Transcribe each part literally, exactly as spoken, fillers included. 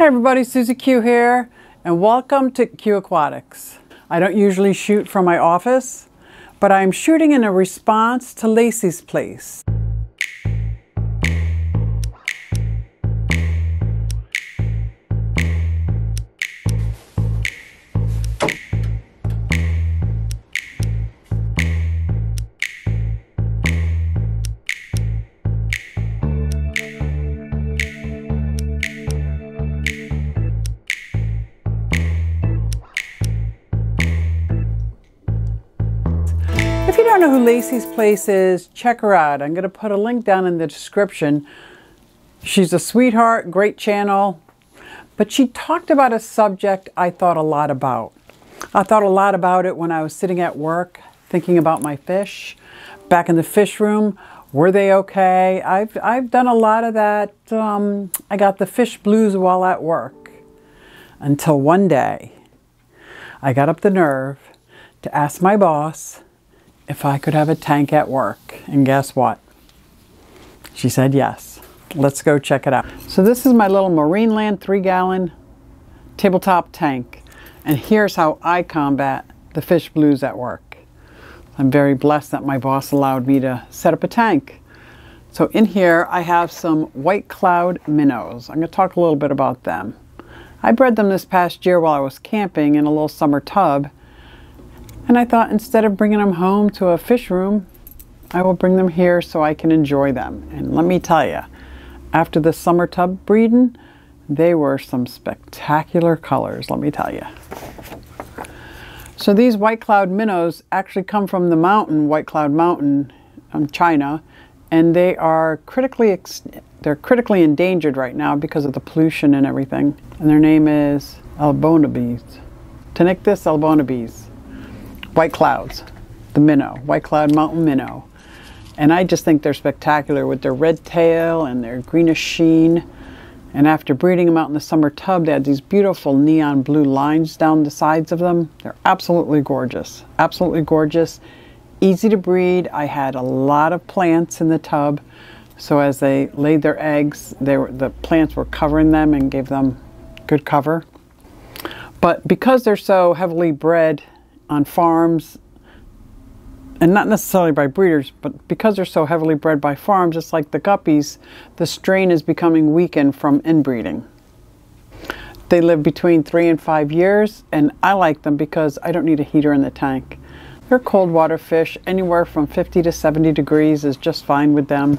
Hey everybody, Susie Q here, and welcome to Q Aquatics. I don't usually shoot from my office, but I'm shooting in a response to Lacey's Place. If you don't know who Lacey's Place is, check her out. I'm going to put a link down in the description. She's a sweetheart, great channel, but she talked about a subject I thought a lot about. I thought a lot about it when I was sitting at work, thinking about my fish. Back in the fish room, were they okay? I've, I've done a lot of that. Um, I got the fish blues while at work, until one day I got up the nerve to ask my boss if I could have a tank at work. And guess what? She said yes. Let's go check it out. So this is my little Marineland three gallon tabletop tank. And here's how I combat the fish blues at work. I'm very blessed that my boss allowed me to set up a tank. So in here I have some White Cloud minnows. I'm gonna talk a little bit about them. I bred them this past year while I was camping in a little summer tub. And I thought, instead of bringing them home to a fish room, I will bring them here so I can enjoy them. And let me tell you, after the summer tub breeding, they were some spectacular colors, let me tell you. So these White Cloud minnows actually come from the mountain, White Cloud Mountain, um, China, and they are critically ex they're critically endangered right now because of the pollution and everything. And their name is albonubes, Tanichthys albonubes. White Clouds, the minnow, White Cloud Mountain Minnow. And I just think they're spectacular with their red tail and their greenish sheen. And after breeding them out in the summer tub, they had these beautiful neon blue lines down the sides of them. They're absolutely gorgeous, absolutely gorgeous, easy to breed. I had a lot of plants in the tub, so as they laid their eggs, they were, the plants were covering them and gave them good cover. But because they're so heavily bred on farms, and not necessarily by breeders, but because they're so heavily bred by farms, it's like the guppies, the strain is becoming weakened from inbreeding. They live between three and five years, and I like them because I don't need a heater in the tank. They're cold water fish, anywhere from fifty to seventy degrees is just fine with them.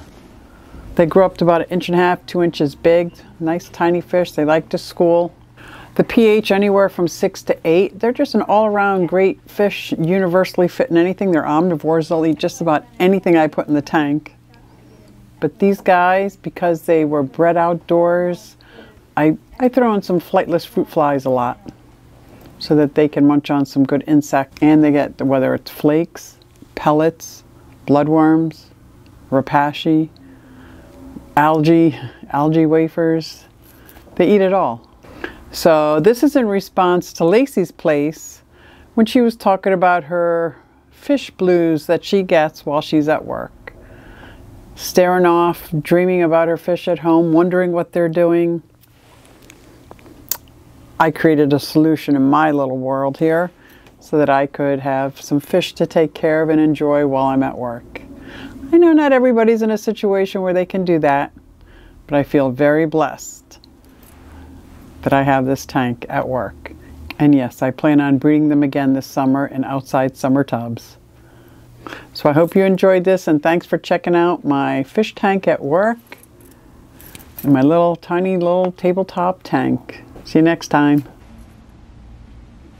They grow up to about an inch and a half, two inches big, nice tiny fish, they like to school. The pH anywhere from six to eight. They're just an all-around great fish, universally fit in anything. They're omnivores. They'll eat just about anything I put in the tank. But these guys, because they were bred outdoors, I, I throw in some flightless fruit flies a lot so that they can munch on some good insect. And they get, whether it's flakes, pellets, bloodworms, rapashi, algae, algae wafers. They eat it all. So this is in response to Lacey's Place when she was talking about her fish blues that she gets while she's at work. Staring off, dreaming about her fish at home, wondering what they're doing. I created a solution in my little world here so that I could have some fish to take care of and enjoy while I'm at work. I know not everybody's in a situation where they can do that, but I feel very blessed that I have this tank at work. And yes, I plan on breeding them again this summer in outside summer tubs. So I hope you enjoyed this, and thanks for checking out my fish tank at work and my little tiny little tabletop tank. See you next time.